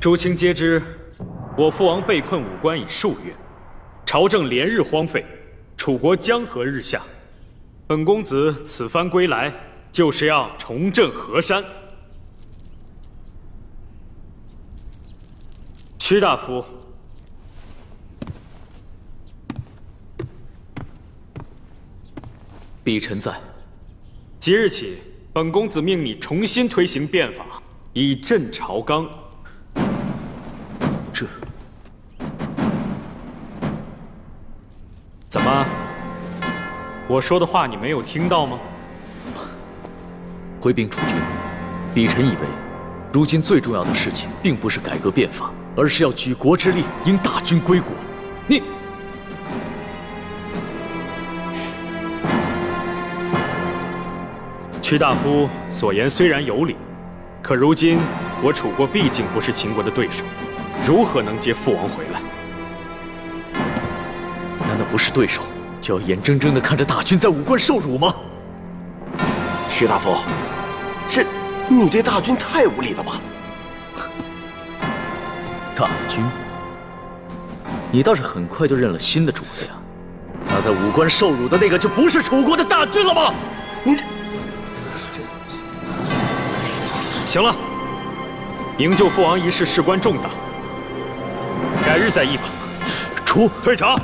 诸卿皆知，我父王被困武关已数月，朝政连日荒废，楚国江河日下。本公子此番归来，就是要重振河山。屈大夫。 李臣在，即日起，本公子命你重新推行变法，以振朝纲。这怎么？我说的话你没有听到吗？回禀主君，李臣以为，如今最重要的事情并不是改革变法，而是要举国之力，应大军归国。你。 屈大夫所言虽然有理，可如今我楚国毕竟不是秦国的对手，如何能接父王回来？难道不是对手，就要眼睁睁地看着大军在武关受辱吗？屈大夫，你对大军太无理了吧？大军，你倒是很快就认了新的主子呀！那在武关受辱的那个就不是楚国的大军了吗？你这。 行了，营救父王一事事关重大，改日再议吧。退朝。